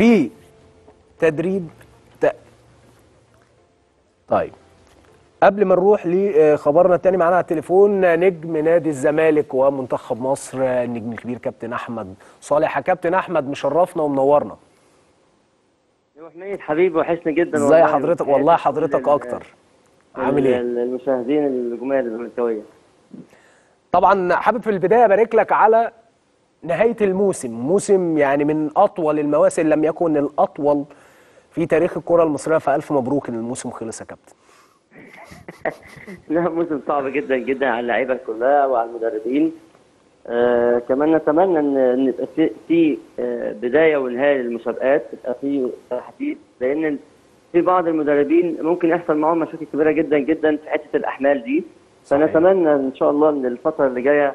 في تدريب. طيب قبل ما نروح لخبرنا الثاني معانا على التليفون نجم نادي الزمالك ومنتخب مصر النجم الكبير كابتن احمد صالح. يا كابتن احمد مشرفنا ومنورنا. يا محمد حبيبي وحشني جدا. ازي حضرتك؟ والله حضرتك اكتر. عامل ايه؟ المشاهدين الجمال الزملكاويه. طبعا حابب في البدايه ابارك لك على نهايه الموسم، موسم يعني من اطول المواسم لم يكن الاطول في تاريخ الكره المصريه، فالف مبروك ان الموسم خلص يا كابتن. لا موسم صعب جدا جدا على اللعيبه كلها وعلى المدربين. كمان نتمنى ان يبقى في بدايه ونهايه للمسابقات، يبقى في تحديد، لان في بعض المدربين ممكن يحصل معاهم مشاكل كبيره جدا جدا في حته الاحمال دي. فنتمنى ان شاء الله ان الفتره اللي جايه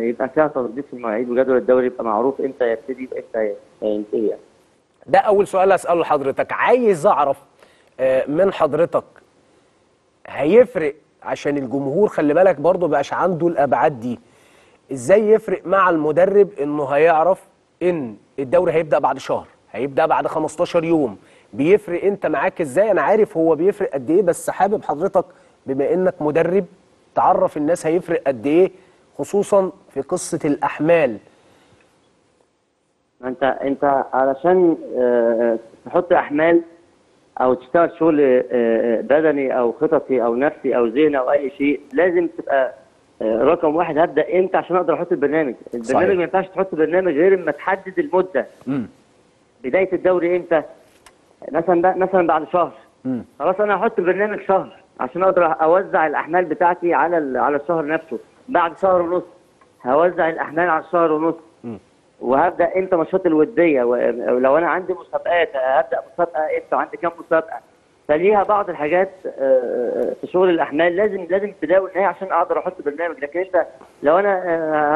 يبقى فيها تنظيم في المواعيد وجدول الدوري يبقى معروف امتى يبتدي وامتى ينتهي. يعني ده اول سؤال اساله لحضرتك، عايز اعرف من حضرتك هيفرق عشان الجمهور خلي بالك برضه مبقاش عنده الابعاد دي، ازاي يفرق مع المدرب انه هيعرف ان الدوري هيبدا بعد شهر، هيبدا بعد 15 يوم، بيفرق انت معاك ازاي؟ انا عارف هو بيفرق قد ايه، بس حابب حضرتك بما انك مدرب تعرف الناس هيفرق قد ايه خصوصا في قصه الاحمال. انت علشان تحط احمال او تشتغل شغل بدني او خططي او نفسي او ذهني او اي شيء، لازم تبقى رقم واحد هبدا امتى عشان اقدر احط البرنامج. البرنامج ما ينفعش تحط برنامج غير اما تحدد المده. بدايه الدوري امتى؟ مثلا بعد شهر. خلاص انا هحط برنامج شهر عشان اقدر اوزع الاحمال بتاعتي على الشهر نفسه. بعد شهر ونص هوزع الاحمال على الشهر ونص. وهبدا امتى ماتشات الوديه، ولو انا عندي مسابقات هبدا مسابقه امتى وعندي كام مسابقه. فليها بعض الحاجات في شغل الاحمال لازم تداول نهايه عشان اقدر احط برنامج. لكن انت لو انا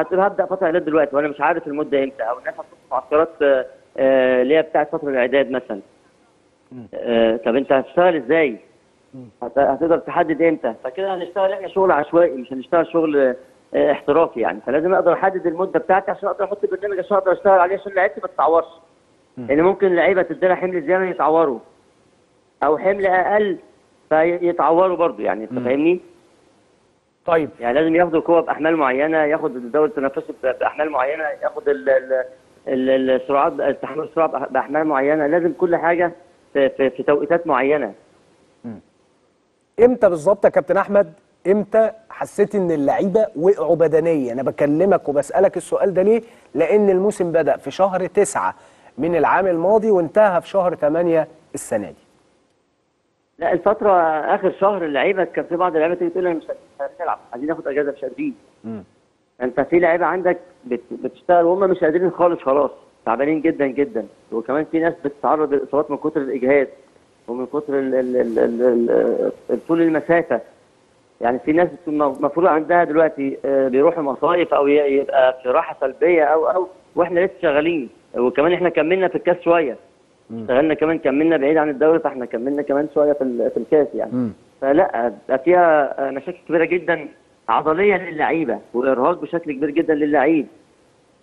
هتقول هبدا فتره اعداد دلوقتي وانا مش عارف المده امتى، او الناس هتحط معسكرات اللي هي بتاعت فتره الاعداد مثلا. طب انت هتشتغل ازاي؟ هتقدر تحدد امتى؟ فكده هنشتغل احنا شغل عشوائي، مش هنشتغل شغل احترافي يعني. فلازم اقدر احدد المده بتاعتي عشان اقدر احط البرنامج عشان اقدر اشتغل عليه، عشان لعيبتي ما تتعورش. لان ممكن اللعيبه تديلها حمل زياده يتعوروا، او حمل اقل فيتعوروا برضو يعني. انت فاهمني؟ طيب يعني لازم ياخدوا القوه باحمال معينه، ياخد الدوري التنافسي باحمال معينه، ياخد السرعات تحمل السرعه باحمال معينه، لازم كل حاجه في توقيتات معينه. امتى بالظبط يا كابتن احمد امتى حسيت ان اللعيبه وقعوا بدنيا؟ انا بكلمك وبسالك السؤال ده ليه؟ لان الموسم بدا في شهر 9 من العام الماضي وانتهى في شهر 8 السنه دي. لا الفتره اخر شهر اللعيبه كان في بعض اللعيبه تيجي تقول انا مش هنلعب، عايزين ناخد اجازه، مش قادرين. انت في لعيبه عندك بتشتغل وهم مش قادرين خالص، خلاص تعبانين جدا جدا. وكمان في ناس بتتعرض للاصابات من كتر الاجهاد ومن كتر طول المسافه. يعني في ناس المفروض عندها دلوقتي بيروحوا مصايف او يبقى في راحه سلبيه او واحنا لسه شغالين. وكمان احنا كملنا في الكاس شويه، اشتغلنا كمان، كملنا بعيد عن الدوري، فاحنا كملنا كمان شويه في الكاس يعني. فلا فيها مشاكل كبيره جدا عضليه للعيبه وارهاق بشكل كبير جدا للعيب.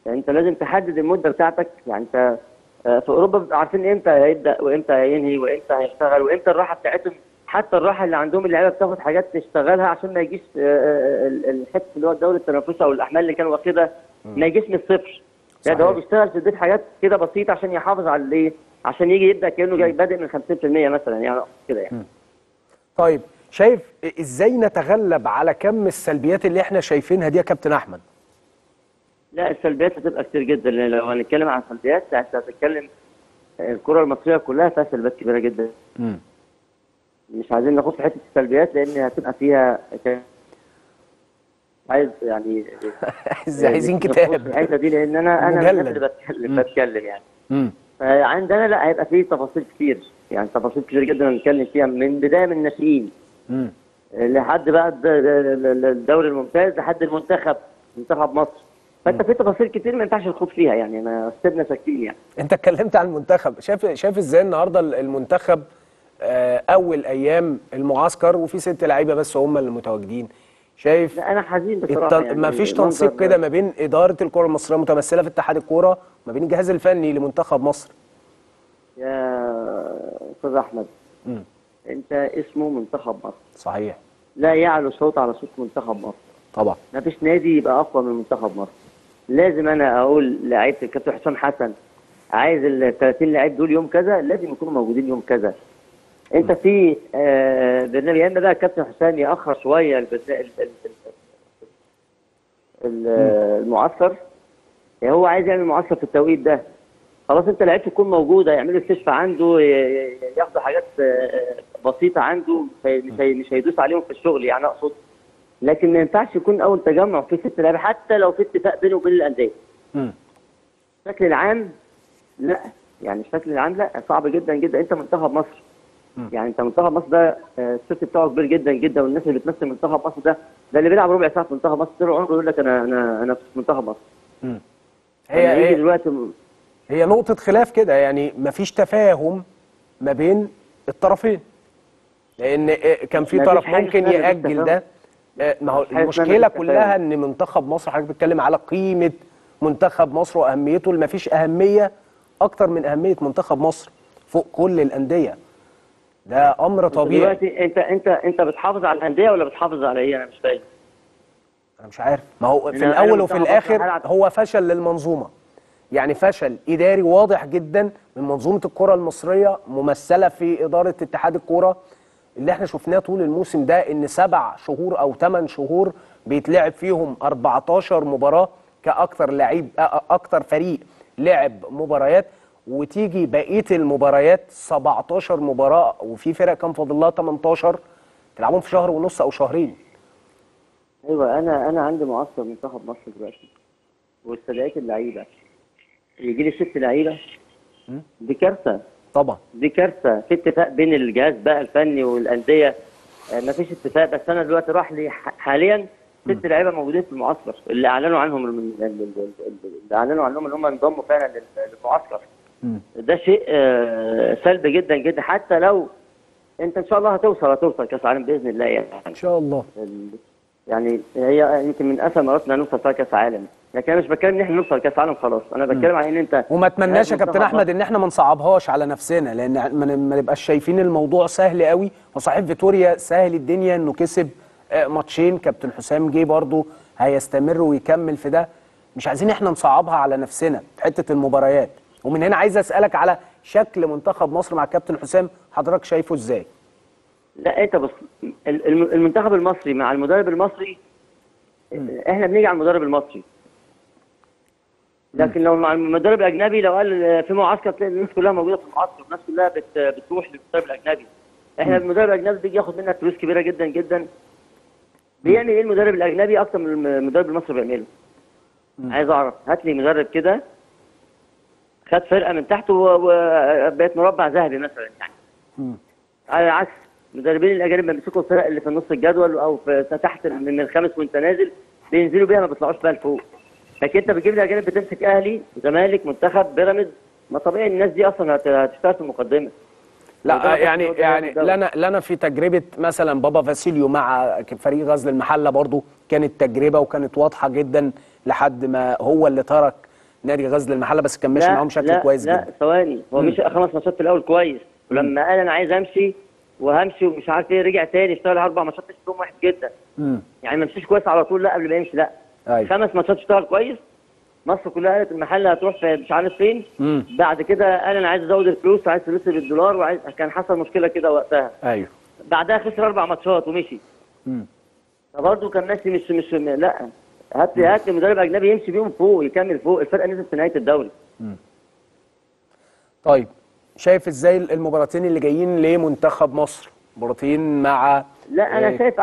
يعني انت لازم تحدد المده بتاعتك. يعني انت في اوروبا بيبقوا عارفين امتى هيبدا وامتى هينهي وامتى هيشتغل وامتى الراحه بتاعتهم. حتى الراحه اللي عندهم اللعيبه بتاخد حاجات تشتغلها عشان ما يجيش الحته اللي هو الدوري التنافسي او الاحمال اللي كانوا واخدها ما يجيش من الصفر. لا ده هو بيشتغل في البيت حاجات كده بسيطه عشان يحافظ على الايه، عشان يجي يبدا كانه جاي بادئ من 50% مثلا يعني كده يعني. طيب شايف ازاي نتغلب على كم السلبيات اللي احنا شايفينها دي يا كابتن احمد؟ لا السلبيات هتبقى كتير جدا. لو هنتكلم عن سلبيات انت هتتكلم الكره المصريه كلها فيها سلبيات كبيره جدا. مش عايزين ناخد في حته السلبيات لان هتبقى فيها عايز يعني عايزين كتاب الحته دي، لان انا اللي بتكلم يعني. فعندنا لا هيبقى فيه تفاصيل كتير يعني، تفاصيل كتير جدا هنتكلم فيها من بدايه من الناشئين لحد بقى الدوري الممتاز لحد منتخب مصر. فانت في تفاصيل كتير ما ينفعش نخوض فيها يعني، انا سيبنا ساكتين يعني. انت اتكلمت عن المنتخب، شايف ازاي النهارده المنتخب اول ايام المعسكر وفي 6 لعيبه بس هم اللي متواجدين؟ شايف؟ لا انا حزين بصراحه يعني مفيش تنسيق كده ما بين اداره الكره المصريه متمثله في اتحاد الكوره وما بين الجهاز الفني لمنتخب مصر. يا استاذ احمد، انت اسمه منتخب مصر، صحيح، لا يعلو صوت على صوت منتخب مصر طبعا، مفيش نادي يبقى اقوى من منتخب مصر. لازم انا اقول لعيبه الكابتن حسام حسن عايز ال 30 لعيب دول يوم كذا لازم يكونوا موجودين يوم كذا. انت في برنامج، يا اما بقى الكابتن حسام ياخر شويه المعسكر، يعني هو عايز يعمل معسكر في التوقيت ده، خلاص انت لعيبته تكون موجوده، يعملوا استشفى عنده، ياخدوا حاجات بسيطه عنده، مش هيدوس عليهم في الشغل يعني اقصد. لكن ما ينفعش يكون اول تجمع فيه 6 لعيبه حتى لو في اتفاق بينه وبين الانديه. بشكل العام لا، يعني بشكل العام لا، صعب جدا جدا. انت منتخب مصر، يعني انت منتخب مصر ده الست بتاعه كبير جدا جدا، والناس اللي بتمثل منتخب مصر ده اللي بيلعب ربع ساعه في منتخب مصر طول عمره يقول لك انا في منتخب مصر. هي دلوقتي هي نقطه خلاف كده، يعني مفيش تفاهم ما بين الطرفين، لان كان في طرف ممكن ياجل ده. ما هو المشكله كلها ان منتخب مصر، حضرتك بتتكلم على قيمه منتخب مصر واهميته، اللي مفيش اهميه اكتر من اهميه منتخب مصر فوق كل الانديه، ده امر طبيعي. دلوقتي انت بتحافظ على الانديه ولا بتحافظ على ايه؟ انا مش فاهم، انا مش عارف. ما هو في الاول وفي الاخر هو فشل للمنظومه، يعني فشل اداري واضح جدا من منظومه الكره المصريه، ممثله في اداره اتحاد الكوره. اللي احنا شفناه طول الموسم ده ان 7 شهور او 8 شهور بيتلعب فيهم 14 مباراه كاكثر لعيب، اكثر فريق لعب مباريات، وتيجي بقيه المباريات 17 مباراه، وفي فرق كان فاضل لها 18 تلعبهم في شهر ونص او شهرين. ايوه، انا عندي معسكر منتخب مصر دلوقتي، واستدعيت اللعيبه، يجي لي 6 لعيبه، دي كارثه طبعا، دي كارثه. في اتفاق بين الجهاز بقى الفني والانديه، مفيش اتفاق، بس انا دلوقتي راح لي حاليا 6 لعيبه موجودين في المعسكر اللي اعلنوا عنهم، اللي اعلنوا عنهم ان هم انضموا فعلا للمعسكر. ده شيء سلبي جدا جدا. حتى لو انت ان شاء الله هتوصل كاس العالم باذن الله، يعني ان شاء الله، يعني هي يمكن من اسهل مراتنا نوصل فيها كاس عالم، لكن انا مش بتكلم ان احنا نوصل كاس عالم خلاص، انا بتكلم عن ان انت، وما اتمناش يا كابتن احمد ان احنا ما نصعبهاش على نفسنا، لان ما نبقاش شايفين الموضوع سهل قوي. وصحيح فيتوريا سهل الدنيا انه كسب 2 ماتشين، كابتن حسام جه برضه هيستمر ويكمل في ده، مش عايزين احنا نصعبها على نفسنا في حته المباريات. ومن هنا عايز اسالك على شكل منتخب مصر مع الكابتن حسام، حضرتك شايفه ازاي؟ لا انت بص، المنتخب المصري مع المدرب المصري، احنا بنيجي على المدرب المصري، لكن لو مع المدرب الاجنبي، لو قال في معسكر تلاقي الناس كلها موجوده في المعسكر، الناس كلها بتروح للمدرب الاجنبي. احنا المدرب الاجنبي بيجي ياخد منك فلوس كبيره جدا جدا. بيعمل ايه المدرب الاجنبي اكتر من المدرب المصري بيعمله؟ عايز اعرف، هات لي مدرب كده خد فرقه من تحت وبقت مربع ذهبي مثلا، يعني على العكس المدربين الاجانب بيمسكوا الفرق اللي في نص الجدول او في تحت من الخامس وانت نازل، بينزلوا بيها ما بيطلعوش بيها لفوق. لكن انت بتجيب لي اجانب بتمسك اهلي، زمالك، منتخب، بيراميدز، ما طبيعي الناس دي اصلا هتشتغل في المقدمه. لا يعني لنا في تجربه مثلا بابا فاسيليو مع فريق غزل المحله برضو كانت تجربه، وكانت واضحه جدا لحد ما هو اللي ترك نادي غزل المحله، بس كان ماشي معاهم بشكل كويس جدا. لا ثواني، هو مشي 5 ماتشات في الاول كويس، ولما قال انا عايز امشي وهمشي ومش عارف ايه، رجع تاني اشتغل 4 ماتشات فيهم واحد جدا. يعني ما مشيش كويس على طول، لا قبل ما يمشي، لا أيوة. 5 ماتشات اشتغل كويس، مصر كلها قالت المحله هتروح في مش عارف فين، بعد كده قال انا عايز ازود الفلوس، عايز فلوس بالدولار، وعايز، كان حصل مشكله كده وقتها، ايوه، بعدها خسر 4 ماتشات ومشي. فبرضه كان ماشي مش لا، هات لي مدرب اجنبي يمشي بيهم فوق، يكمل فوق، الفرقه نزلت في نهايه الدوري. طيب شايف ازاي المباراتين اللي جايين لمنتخب مصر؟ مباراتين مع، لا انا شايف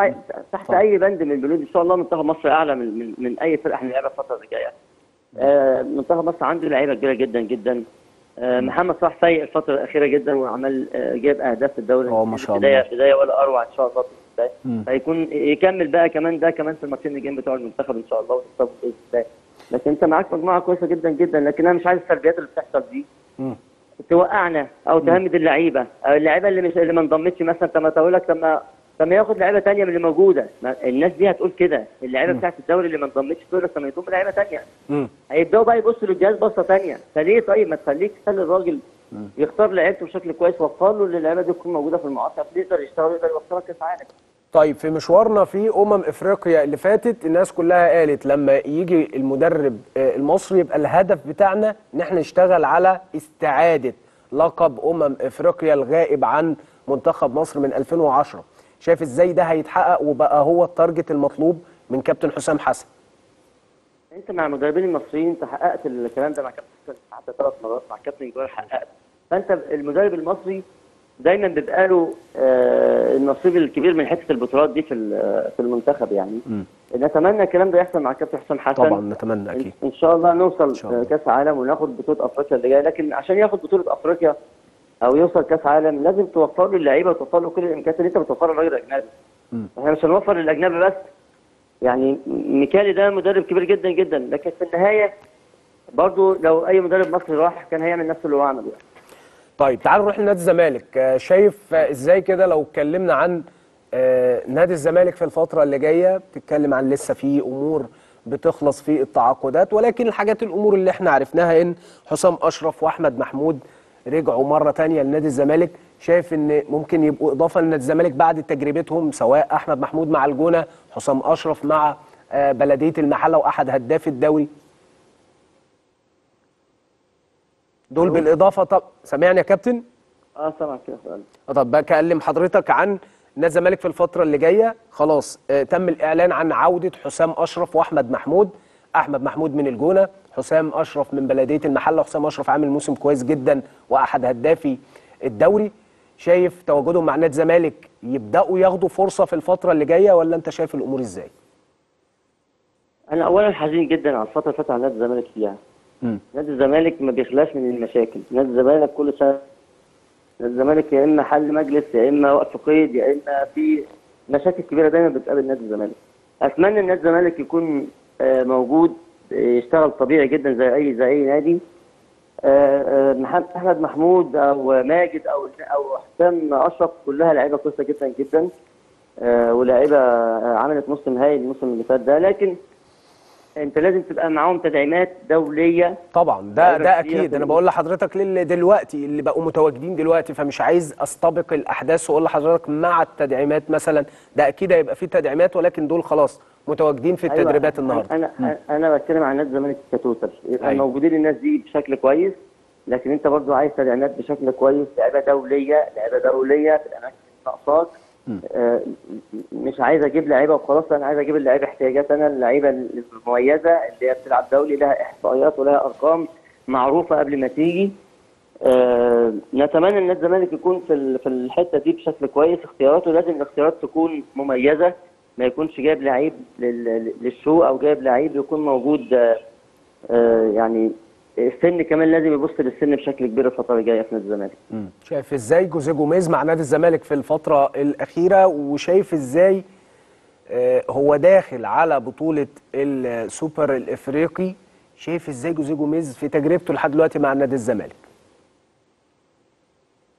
تحت طبعا اي بند من البنود ان شاء الله منتخب مصر اعلى من اي فرقه احنا هنلعبها الفتره اللي جايه. منتخب مصر عنده لعيبه كبيره جدا جدا. محمد صلاح سيء الفتره الاخيره جدا، وعمل جاب اهداف في الدوري، ما شاء الله، بدايه ولا اروع ان شاء الله في البدايه، فيكون يكمل بقى كمان في الماتشين الجايين بتوع المنتخب ان شاء الله ونكسبهم باذن الله. لكن انت معاك مجموعه كويسه جدا جدا، لكن انا مش عايز السلبيات اللي بتحصل دي توقعنا او تهمد اللعيبه، او اللعيبه اللي ما انضمتش مثلا. طب ما تقول لك طب ما ياخد لعيبه ثانيه من اللي موجوده، الناس دي هتقول كده، اللعيبه بتاعت الدوري اللي ما انضمتش دول لما يضم لعيبه ثانيه هيبداوا بقى يبصوا للجهاز بصه ثانيه. فليه؟ طيب ما تخليك، خلي الراجل يختار لعيبته بشكل كويس، وفر له اللي اللعيبه دي تكون موجوده في المعسكر، يقدر يشتغل، يقدر يوصلها كاس عالم. طيب في مشوارنا في افريقيا اللي فاتت، الناس كلها قالت لما يجي المدرب المصري يبقى الهدف بتاعنا ان احنا نشتغل على استعاده لقب افريقيا الغائب عن منتخب مصر من 2010. شايف ازاي ده هيتحقق وبقى هو التارجت المطلوب من كابتن حسام حسن؟ انت مع المدربين المصريين انت حققت الكلام ده، مع كابتن حسن حتى 3 مرات، مع كابتن جوهر حققت. فانت المدرب المصري دايما بيبقى له النصيب الكبير من حته البطولات دي في المنتخب يعني. نتمنى الكلام ده يحصل مع كابتن حسام حسن. طبعا نتمنى اكيد. ان شاء الله نوصل كاس عالم وناخد بطوله افريقيا اللي جايه، لكن عشان ياخد بطوله افريقيا او يوصل كاس عالم لازم توفر له اللعيبه وتوفر له كل الامكانيات اللي انت بتوفرها للراجل الاجنبي. احنا مش هنوفر للاجنبي بس. يعني ميكالي ده مدرب كبير جدا جدا، لكن في النهايه برضه لو اي مدرب مصري راح كان هيعمل نفس اللي هو عمله يعني. طيب تعال نروح لنادي الزمالك، شايف ازاي كده لو اتكلمنا عن نادي الزمالك في الفترة اللي جاية؟ بتتكلم عن لسه في امور بتخلص في التعاقدات، ولكن الحاجات الامور اللي احنا عرفناها ان حسام اشرف واحمد محمود رجعوا مرة تانية لنادي الزمالك، شايف ان ممكن يبقوا اضافة لنادي الزمالك بعد تجربتهم، سواء احمد محمود مع الجونه، حسام اشرف مع بلديه المحله واحد هداف الدوري، دول بالاضافه. طب سامعني يا كابتن؟ سامعك يا فندم. طب بكلم حضرتك عن نادي الزمالك في الفتره اللي جايه، خلاص تم الاعلان عن عوده حسام اشرف واحمد محمود، احمد محمود من الجونه، حسام اشرف من بلديه المحله، وحسام اشرف عامل موسم كويس جدا واحد هدافي الدوري. شايف تواجدهم مع نادي الزمالك يبداوا ياخدوا فرصه في الفتره اللي جايه، ولا انت شايف الامور ازاي؟ انا اولا حزين جدا على الفتره اللي فاتت على نادي الزمالك فيها. نادي الزمالك ما بيخلاش من المشاكل، نادي الزمالك كل سنه نادي الزمالك يا اما حل مجلس يا اما وقف قيد يا اما في مشاكل كبيره دايما بتقابل نادي الزمالك. اتمنى ان نادي الزمالك يكون موجود يشتغل طبيعي جدا زي اي نادي. احمد محمود او ماجد او حسام اشرف كلها لعيبه كويسه جدا جدا، ولاعيبه عملت موسم هايل الموسم اللي فات ده، لكن انت لازم تبقى معاهم تدعيمات دوليه طبعا. ده اكيد. انا بقول لحضرتك دلوقتي اللي بقوا متواجدين دلوقتي، فمش عايز استبق الاحداث واقول لحضرتك مع التدعيمات مثلا، ده اكيد هيبقى في تدعيمات، ولكن دول خلاص متواجدين في التدريبات النهارده. انا بتكلم عن نادي الزمالك كتوتال، يبقى موجودين الناس دي بشكل كويس، لكن انت برضو عايز تدعيمات بشكل كويس، لعيبه دوليه في الاماكن اللي ناقصاك. مش عايز اجيب لعيبه وخلاص، انا عايز اجيب اللعيبه احتياجات، انا اللعيبه المميزه اللي هي بتلعب دولي لها احصائيات ولها ارقام معروفه قبل ما تيجي. نتمنى ان نادي الزمالك يكون في الحته دي بشكل كويس، اختياراته لازم الاختيارات تكون مميزه، ما يكونش جايب لعيب للشو او جايب لعيب يكون موجود. يعني السن كمان لازم يبص للسن بشكل كبير الفتره اللي جايه في نادي الزمالك. شايف ازاي جوزيه جوميز مع نادي الزمالك في الفتره الاخيره، وشايف ازاي هو داخل على بطوله السوبر الافريقي؟ شايف ازاي جوزيه جوميز في تجربته لحد دلوقتي مع نادي الزمالك؟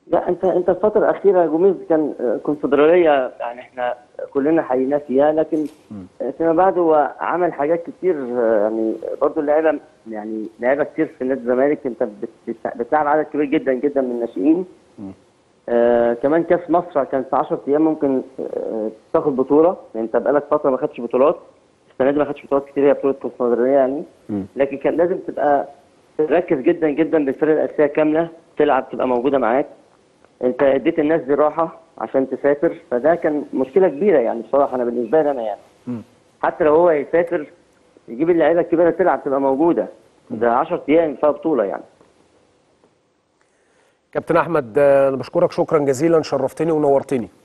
لا انت الفتره الاخيره جوميز كان كونفدراليه، يعني احنا كلنا حييناه فيها، لكن فيما بعد هو عمل حاجات كتير. يعني برضه اللعيبه، يعني لعيبه كتير في نادي الزمالك، انت بتلعب عدد كبير جدا جدا من الناشئين. كمان كاس مصر كان في 10 ايام ممكن تاخد بطوله، يعني انت بقالك فتره ما خدتش بطولات، السنه دي ما خدتش بطولات كتير، هي بطوله كونفدراليه يعني. لكن كان لازم تبقى تركز جدا جدا بالفرقه الاساسيه كامله، تلعب تبقى موجوده معاك. انت اديت الناس دي راحه عشان تسافر، فده كان مشكله كبيره يعني بصراحه، انا بالنسبه لي انا يعني. حتى لو هو يسافر يجيب اللعيبه الكبيره تلعب تبقى موجوده، ده 10 ايام فيها بطوله يعني. كابتن احمد انا بشكرك شكرا جزيلا، شرفتني ونورتني.